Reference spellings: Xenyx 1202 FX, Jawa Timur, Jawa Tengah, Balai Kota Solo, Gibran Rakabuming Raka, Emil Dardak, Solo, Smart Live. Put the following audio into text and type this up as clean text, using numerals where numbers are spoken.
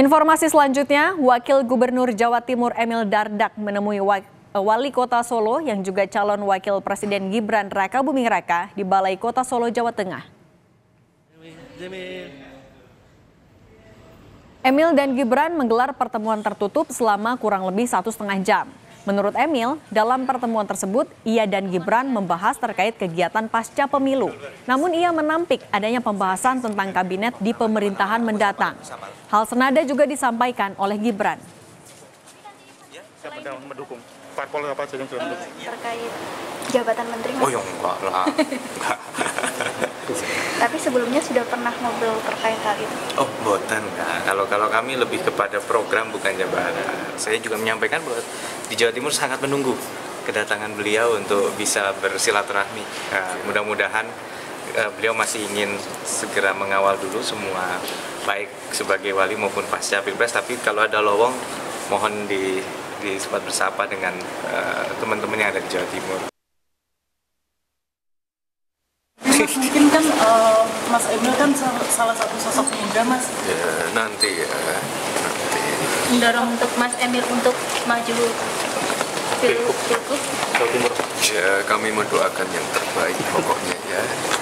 Informasi selanjutnya, Wakil Gubernur Jawa Timur Emil Dardak menemui Wali Kota Solo yang juga calon Wakil Presiden Gibran Rakabuming Raka di Balai Kota Solo, Jawa Tengah. Emil dan Gibran menggelar pertemuan tertutup selama kurang lebih 1,5 jam. Menurut Emil, dalam pertemuan tersebut, ia dan Gibran membahas terkait kegiatan pasca pemilu. Namun ia menampik adanya pembahasan tentang kabinet di pemerintahan mendatang. Hal senada juga disampaikan oleh Gibran. Siapa mendukung? Parpol apa saja yang sudah mendukung? Terkait jabatan menteri. Oh, ya enggak lah. Tapi sebelumnya sudah pernah ngobrol terkait hal itu? Oh, boten. Nah, kalau kami lebih kepada program bukan jabatan. Saya juga menyampaikan bahwa di Jawa Timur sangat menunggu kedatangan beliau untuk bisa bersilaturahmi. Nah, mudah-mudahan beliau masih ingin segera mengawal dulu semua, baik sebagai wali maupun pasca pilpres. Tapi kalau ada lowong, mohon di sempat bersapa dengan teman-teman yang ada di Jawa Timur. Mas, mungkin kan Mas Emil kan salah satu sosok muda, Mas. Ya, nanti ya. Mendorong untuk Mas Emil untuk maju pilgub. Ya, kami mendoakan yang terbaik pokoknya ya.